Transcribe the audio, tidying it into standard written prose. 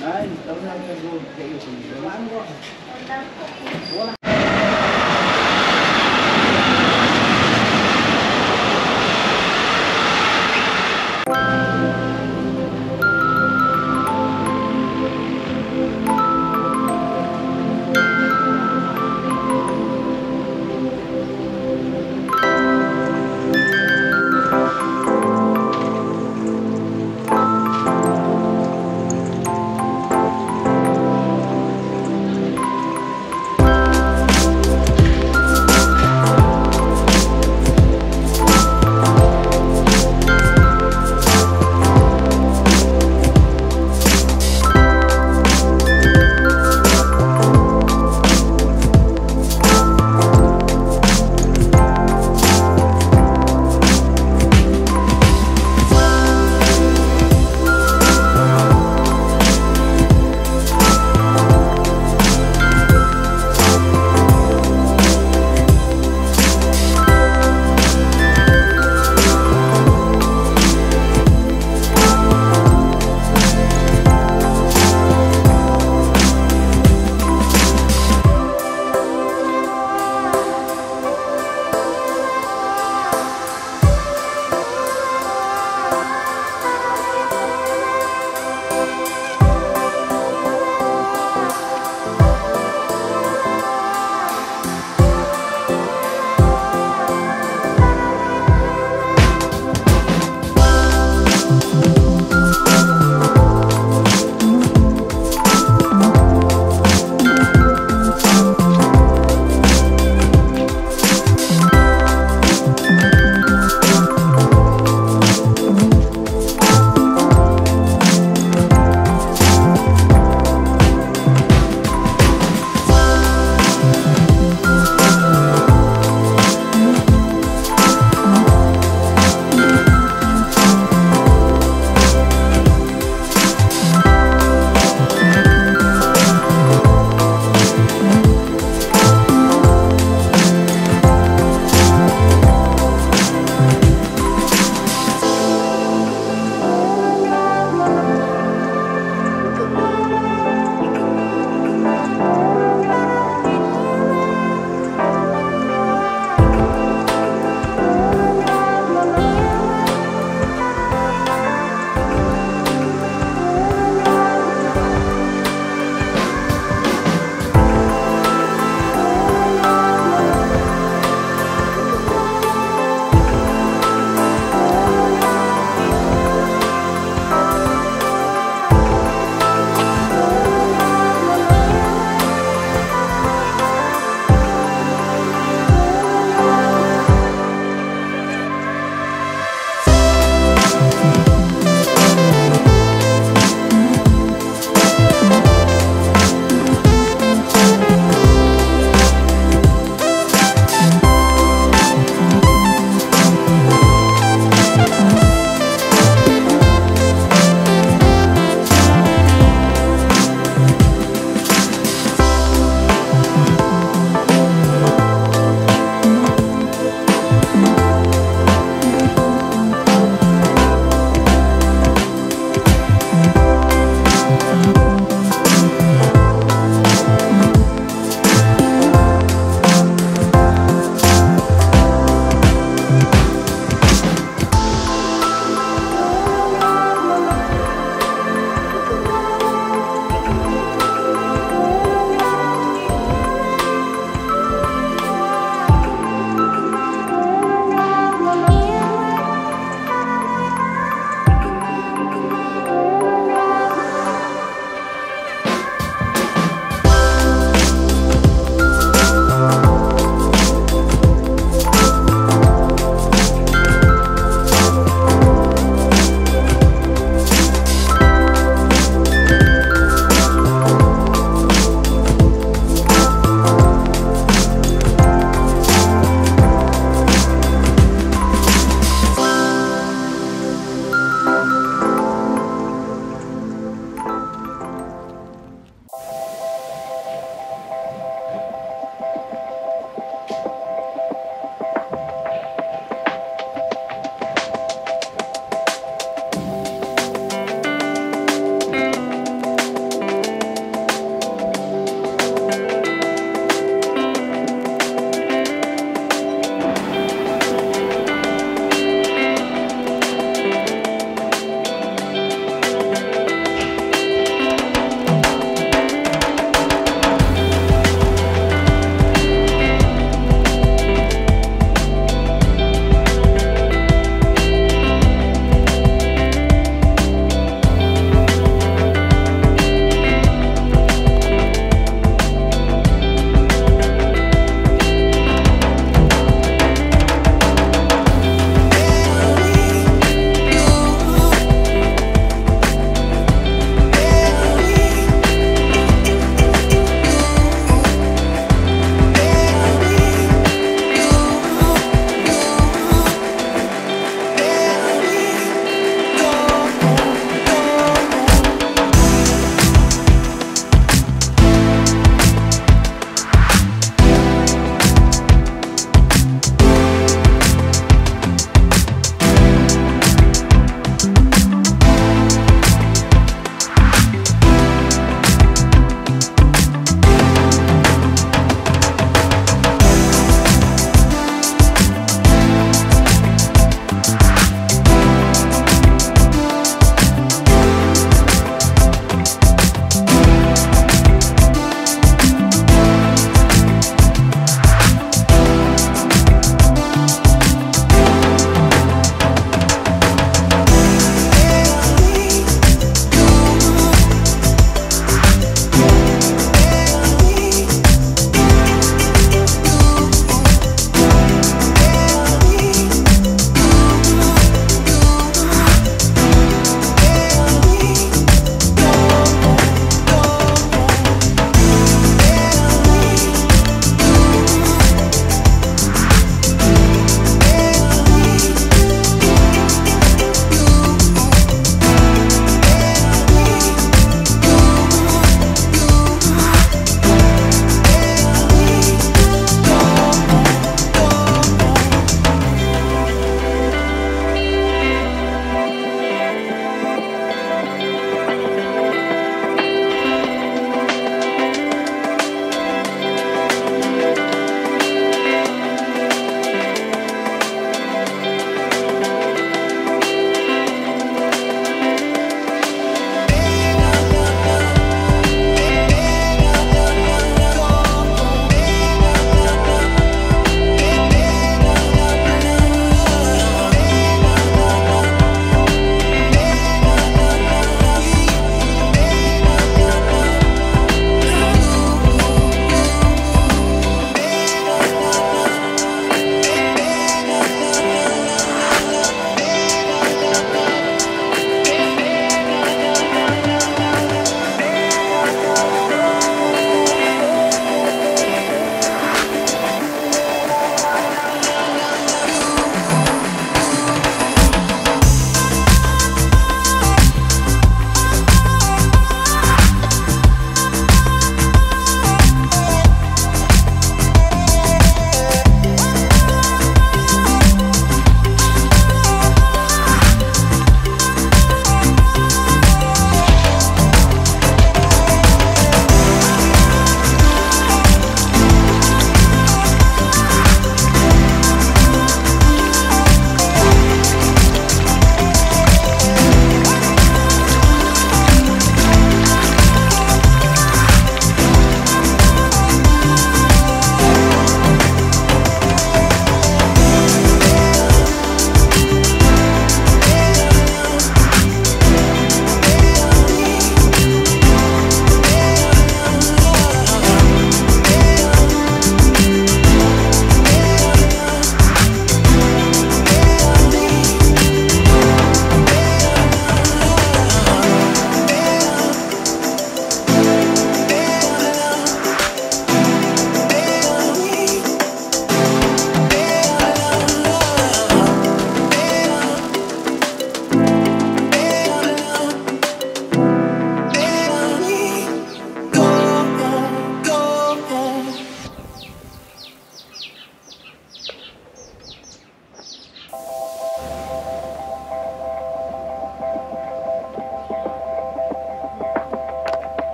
Nein, das haben wir so.